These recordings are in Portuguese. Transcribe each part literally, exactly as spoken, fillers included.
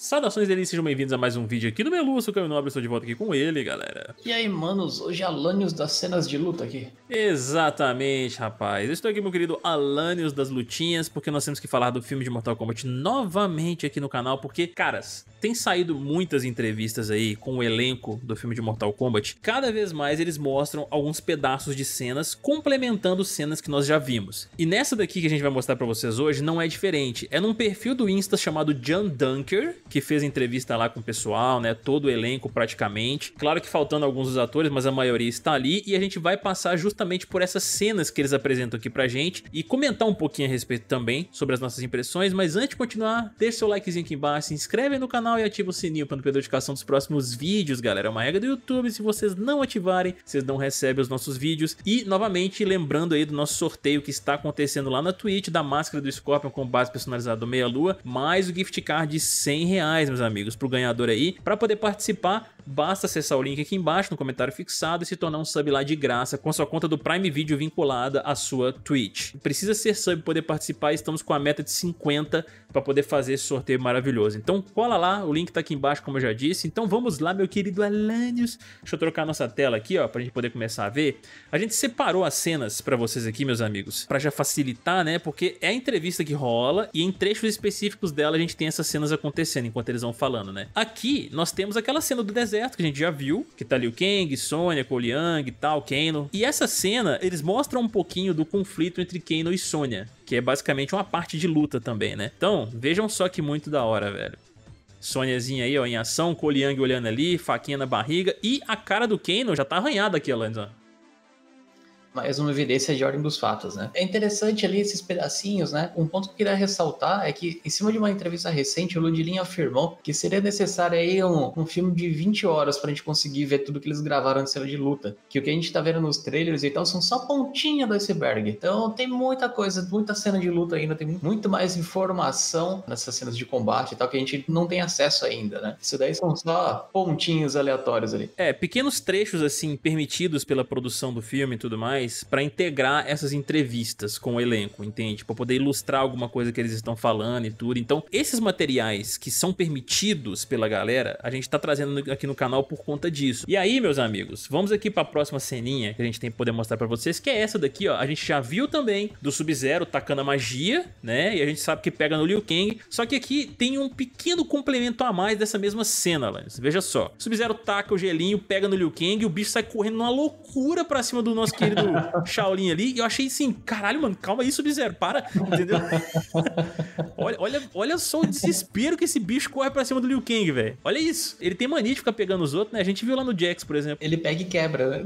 Saudações, delícias, sejam bem-vindos a mais um vídeo aqui do Melu, sou o Caio Nobre, estou de volta aqui com ele, galera. E aí, manos, hoje é Alanius das cenas de luta aqui. Exatamente, rapaz. Eu estou aqui, meu querido Alanius das lutinhas, porque nós temos que falar do filme de Mortal Kombat novamente aqui no canal, porque, caras, tem saído muitas entrevistas aí com o elenco do filme de Mortal Kombat. Cada vez mais eles mostram alguns pedaços de cenas, complementando cenas que nós já vimos. E nessa daqui que a gente vai mostrar pra vocês hoje, não é diferente. É num perfil do Insta chamado John Dunker, que fez entrevista lá com o pessoal, né, todo o elenco praticamente. Claro que faltando alguns dos atores, mas a maioria está ali, e a gente vai passar justamente por essas cenas que eles apresentam aqui pra gente e comentar um pouquinho a respeito também sobre as nossas impressões. Mas antes de continuar, deixa seu likezinho aqui embaixo, se inscreve no canal e ativa o sininho para não perder a notificação dos próximos vídeos, galera. É uma regra do YouTube, se vocês não ativarem, vocês não recebem os nossos vídeos. E novamente lembrando aí do nosso sorteio que está acontecendo lá na Twitch, da máscara do Scorpion com base personalizada do Meia Lua, mais o gift card de cem reais, meus amigos, pro ganhador aí. Para poder participar, basta acessar o link aqui embaixo no comentário fixado e se tornar um sub lá de graça com a sua conta do Prime Video vinculada à sua Twitch. Precisa ser sub para poder participar, estamos com a meta de cinquenta para poder fazer esse sorteio maravilhoso. Então cola lá, o link tá aqui embaixo como eu já disse. Então vamos lá, meu querido Alanius. Deixa eu trocar a nossa tela aqui, ó, pra gente poder começar a ver. A gente separou as cenas para vocês aqui, meus amigos, para já facilitar, né, porque é a entrevista que rola e em trechos específicos dela a gente tem essas cenas acontecendo enquanto eles vão falando, né? Aqui nós temos aquela cena do deserto que a gente já viu, que tá Liu Kang, Sônia, Cole Young e tal, Kano. E essa cena, eles mostram um pouquinho do conflito entre Kano e Sônia, que é basicamente uma parte de luta também, né? Então, vejam só que muito da hora, velho. Sôniazinha aí, ó, em ação, Cole Young olhando ali, faquinha na barriga, e a cara do Kano já tá arranhada aqui, ó. Mais uma evidência de ordem dos fatos, né? É interessante ali esses pedacinhos, né? Um ponto que eu queria ressaltar é que, em cima de uma entrevista recente, o Ludlin afirmou que seria necessário aí um, um filme de vinte horas pra gente conseguir ver tudo que eles gravaram de cena de luta. Que o que a gente tá vendo nos trailers e tal são só pontinha do iceberg. Então tem muita coisa, muita cena de luta ainda, tem muito mais informação nessas cenas de combate e tal que a gente não tem acesso ainda, né? Isso daí são só pontinhos aleatórios ali. É, pequenos trechos assim, permitidos pela produção do filme e tudo mais, para integrar essas entrevistas com o elenco, entende? Para poder ilustrar alguma coisa que eles estão falando e tudo. Então, esses materiais que são permitidos pela galera, a gente tá trazendo aqui no canal por conta disso. E aí, meus amigos, vamos aqui para a próxima ceninha que a gente tem que poder mostrar para vocês, que é essa daqui, ó. A gente já viu também do Sub-Zero tacando a magia, né? E a gente sabe que pega no Liu Kang. Só que aqui tem um pequeno complemento a mais dessa mesma cena, Lance. Veja só. Sub-Zero taca o gelinho, pega no Liu Kang e o bicho sai correndo numa loucura para cima do nosso querido Shaolin ali, e eu achei assim, caralho, mano, calma aí, Sub-Zero, para, entendeu? olha, olha, olha só o desespero que esse bicho corre pra cima do Liu Kang, velho. Olha isso, ele tem mania de ficar pegando os outros, né? A gente viu lá no Jax, por exemplo. Ele pega e quebra, né?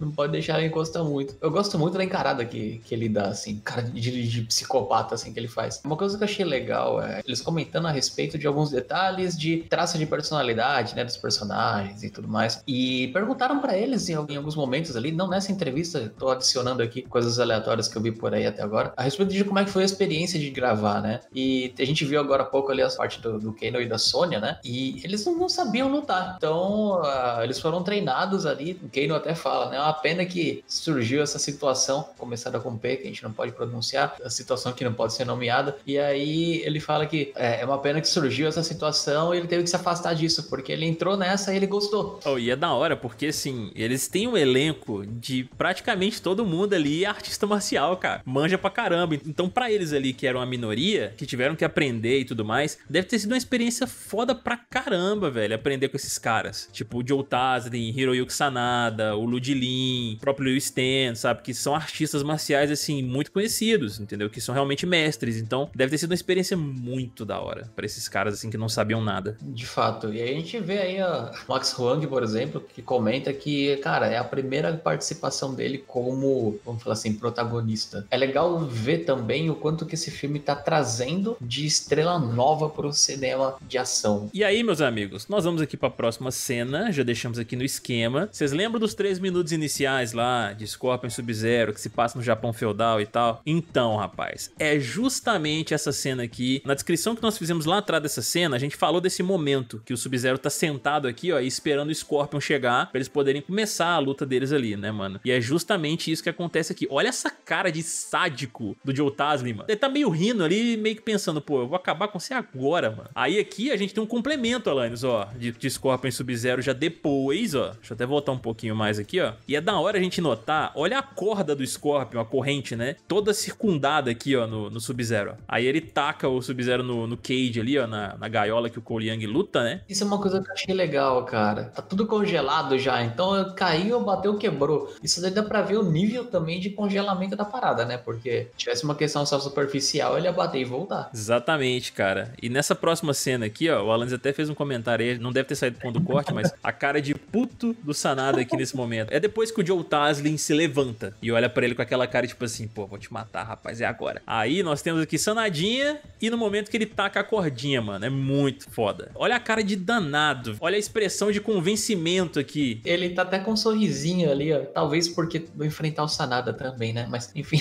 Não pode deixar ele encostar muito. Eu gosto muito da encarada que, que ele dá, assim, cara de, de psicopata, assim, que ele faz. Uma coisa que eu achei legal é eles comentando a respeito de alguns detalhes de traço de personalidade, né, dos personagens e tudo mais. E perguntaram pra eles em, em alguns momentos ali, não nessa entrevista, tô adicionando aqui coisas aleatórias que eu vi por aí até agora, a respeito de como é que foi a experiência de gravar, né? E a gente viu agora há pouco ali a parte do, do Kano e da Sônia, né? E eles não, não sabiam lutar. Então, uh, eles foram treinados ali. O Kano até fala, né? É uma pena que surgiu essa situação, começada com P, que a gente não pode pronunciar, a situação que não pode ser nomeada. E aí ele fala que é, é uma pena que surgiu essa situação e ele teve que se afastar disso, porque ele entrou nessa e ele gostou. Oh, e é da hora, porque assim, eles têm um elenco de praticamente todo mundo ali é artista marcial, cara. Manja pra caramba. Então pra eles ali que eram a minoria, que tiveram que aprender e tudo mais, deve ter sido uma experiência foda pra caramba, velho, aprender com esses caras. Tipo o Joe Taslim, Hiroyuki Sanada, o Ludlin, o próprio Lewis Tan, sabe? Que são artistas marciais, assim, muito conhecidos, entendeu? Que são realmente mestres. Então deve ter sido uma experiência muito da hora pra esses caras, assim, que não sabiam nada. De fato. E aí a gente vê aí ó, Max Huang, por exemplo, que comenta que, cara, é a primeira parte participação dele como, vamos falar assim, protagonista. É legal ver também o quanto que esse filme tá trazendo de estrela nova pro cinema de ação. E aí, meus amigos, nós vamos aqui pra próxima cena, já deixamos aqui no esquema. Vocês lembram dos três minutos iniciais lá, de Scorpion Sub-Zero, que se passa no Japão feudal e tal? Então, rapaz, é justamente essa cena aqui. Na descrição que nós fizemos lá atrás dessa cena, a gente falou desse momento que o Sub-Zero tá sentado aqui, ó, esperando o Scorpion chegar, pra eles poderem começar a luta deles ali, né? mano. E é justamente isso que acontece aqui. Olha essa cara de sádico do Joe Taslim, mano. Ele tá meio rindo ali, meio que pensando, pô, eu vou acabar com você agora, mano. Aí aqui a gente tem um complemento, Alanius, ó, de, de Scorpion e Sub-Zero já depois, ó. Deixa eu até voltar um pouquinho mais aqui, ó. E é da hora a gente notar, olha a corda do Scorpion, a corrente, né? Toda circundada aqui, ó, no, no Sub-Zero. Aí ele taca o Sub-Zero no, no cage ali, ó, na, na gaiola que o Cole Young luta, né? Isso é uma coisa que eu achei legal, cara. Tá tudo congelado já, então caiu, bateu, quebrou. Isso daí dá pra ver o nível também de congelamento da parada, né? Porque se tivesse uma questão só superficial, ele ia bater e voltar. Exatamente, cara. E nessa próxima cena aqui, ó, o Alanius até fez um comentário aí, não deve ter saído com do corte, mas a cara de puto do Sanada aqui nesse momento. É depois que o Joe Taslim se levanta e olha pra ele com aquela cara tipo assim, pô, vou te matar, rapaz, é agora. Aí nós temos aqui Sanadinha e no momento que ele taca a cordinha, mano, é muito foda. Olha a cara de danado, olha a expressão de convencimento aqui. Ele tá até com um sorrisinho ali, ó, talvez porque vou enfrentar o Sanada também, né, mas enfim.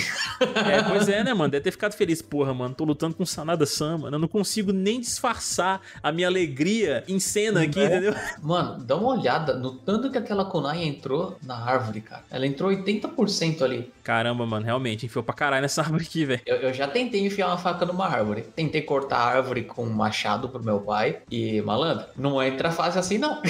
É, pois é, né, mano, deve ter ficado feliz, porra, mano, tô lutando com o Sanada-san, mano, eu não consigo nem disfarçar a minha alegria em cena aqui, é. Entendeu? Mano, dá uma olhada no tanto que aquela kunai entrou na árvore, cara. Ela entrou oitenta por cento ali. Caramba, mano, realmente, enfiou pra caralho nessa árvore aqui, velho. Eu, eu já tentei enfiar uma faca numa árvore. Tentei cortar a árvore com um machado pro meu pai. E, malandro, não entra fácil assim, não.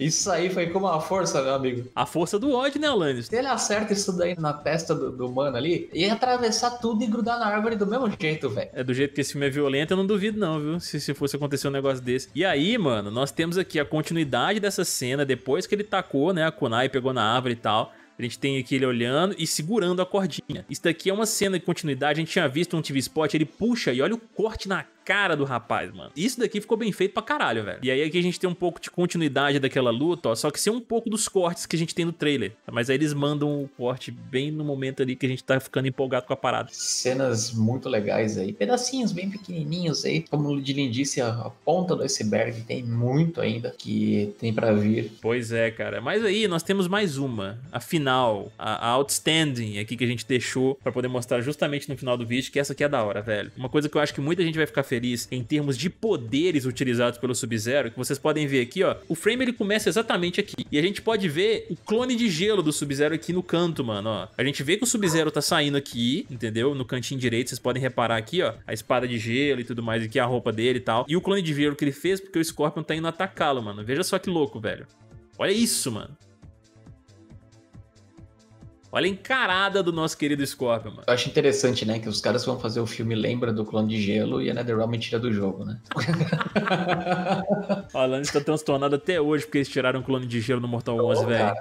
Isso aí foi com uma força, meu amigo. A força do ódio, né, Alanius? Se ele acerta isso daí na testa do, do mano ali, ia atravessar tudo e grudar na árvore do mesmo jeito, velho. É, do jeito que esse filme é violento, eu não duvido não, viu? Se, se fosse acontecer um negócio desse. E aí, mano, nós temos aqui a continuidade dessa cena, depois que ele tacou, né, a kunai, pegou na árvore e tal. A gente tem aqui ele olhando e segurando a cordinha. Isso daqui é uma cena de continuidade. A gente tinha visto um T V Spot, ele puxa e olha o corte na cara do rapaz, mano. Isso daqui ficou bem feito pra caralho, velho. E aí aqui a gente tem um pouco de continuidade daquela luta, ó. Só que sem um pouco dos cortes que a gente tem no trailer. Mas aí eles mandam o corte bem no momento ali que a gente tá ficando empolgado com a parada. Cenas muito legais aí. Pedacinhos bem pequenininhos aí. Como o Ludlin disse, a ponta do iceberg tem muito ainda que tem pra vir. Pois é, cara. Mas aí nós temos mais uma. A final. A, a outstanding aqui que a gente deixou pra poder mostrar justamente no final do vídeo, que essa aqui é da hora, velho. Uma coisa que eu acho que muita gente vai ficar feliz em termos de poderes utilizados pelo Sub-Zero, que vocês podem ver aqui, ó, o frame ele começa exatamente aqui, e a gente pode ver o clone de gelo do Sub-Zero aqui no canto, mano, ó, a gente vê que o Sub-Zero tá saindo aqui, entendeu? No cantinho direito, vocês podem reparar aqui, ó, a espada de gelo e tudo mais, aqui a roupa dele e tal, e o clone de gelo que ele fez porque o Scorpion tá indo atacá-lo, mano, veja só que louco, velho, olha isso, mano. Olha a encarada do nosso querido Scorpion, mano. Eu acho interessante, né, que os caras vão fazer o filme Lembra do Clone de Gelo e a Netherrealm tira do jogo, né? O Alanius tá transtornado até hoje porque eles tiraram o Clone de Gelo no Mortal oh, onze, velho.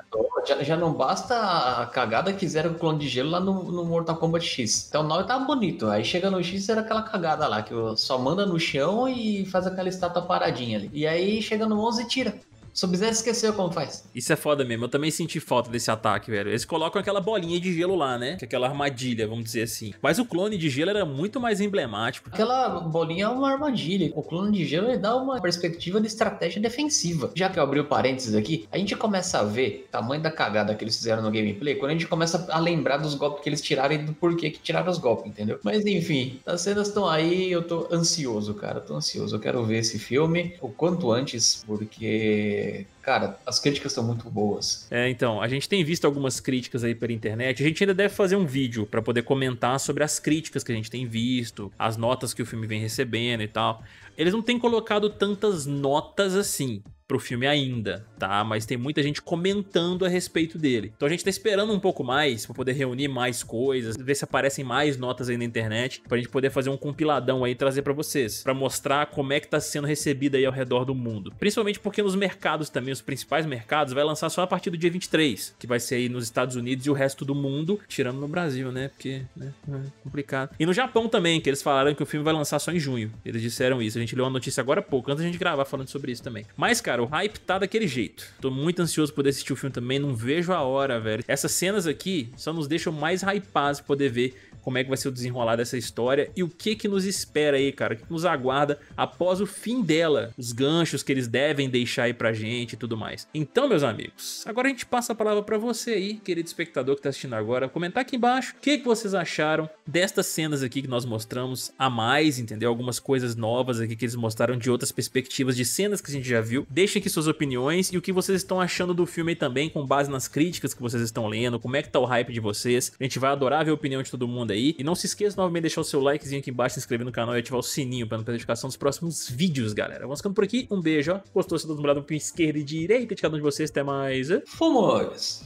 Já, já não basta a cagada que fizeram o Clone de Gelo lá no, no Mortal Kombat X. Então o nove tava bonito, aí chega no X era aquela cagada lá, que só manda no chão e faz aquela estátua paradinha ali. E aí chega no onze e tira. Sub-Zero esqueceu como faz. Isso é foda mesmo, eu também senti falta desse ataque, velho. Eles colocam aquela bolinha de gelo lá, né? Aquela armadilha, vamos dizer assim. Mas o clone de gelo era muito mais emblemático. Aquela bolinha é uma armadilha. O clone de gelo ele dá uma perspectiva de estratégia defensiva. Já que eu abri o parênteses aqui, a gente começa a ver o tamanho da cagada que eles fizeram no gameplay quando a gente começa a lembrar dos golpes que eles tiraram e do porquê que tiraram os golpes, entendeu? Mas enfim, as cenas estão aí, eu tô ansioso, cara. Eu tô ansioso, eu quero ver esse filme o quanto antes, porque... cara, as críticas são muito boas. É, então, a gente tem visto algumas críticas aí pela internet, a gente ainda deve fazer um vídeo pra poder comentar sobre as críticas que a gente tem visto, as notas que o filme vem recebendo e tal. Eles não têm colocado tantas notas assim pro filme ainda, tá? Mas tem muita gente comentando a respeito dele. Então a gente tá esperando um pouco mais pra poder reunir mais coisas, ver se aparecem mais notas aí na internet, pra gente poder fazer um compiladão aí e trazer pra vocês, pra mostrar como é que tá sendo recebida aí ao redor do mundo. Principalmente porque nos mercados também, os principais mercados, vai lançar só a partir do dia vinte e três, que vai ser aí nos Estados Unidos e o resto do mundo, tirando no Brasil, né? Porque, né? É complicado. E no Japão também, que eles falaram que o filme vai lançar só em junho. Eles disseram isso. A gente leu uma notícia agora há pouco, antes da gente gravar falando sobre isso também. Mas, cara, o hype tá daquele jeito. Tô muito ansioso por poder assistir o filme também, não vejo a hora, velho. Essas cenas aqui só nos deixam mais hypados pra poder ver como é que vai ser o desenrolar dessa história e o que que nos espera aí, cara, o que nos aguarda após o fim dela, os ganchos que eles devem deixar aí pra gente e tudo mais. Então, meus amigos, agora a gente passa a palavra pra você aí, querido espectador que tá assistindo agora, comentar aqui embaixo o que que vocês acharam destas cenas aqui que nós mostramos a mais, entendeu? Algumas coisas novas aqui que eles mostraram de outras perspectivas de cenas que a gente já viu. Deixem aqui suas opiniões e o que vocês estão achando do filme aí também, com base nas críticas que vocês estão lendo, como é que tá o hype de vocês. A gente vai adorar ver a opinião de todo mundo aí. E não se esqueça novamente de deixar o seu likezinho aqui embaixo, se inscrever no canal e ativar o sininho para não perder a notificação dos próximos vídeos, galera. Vamos ficando por aqui, um beijo, ó. Gostou, se dá um lado pro esquerda e direita de cada um de vocês, até mais. Fomos!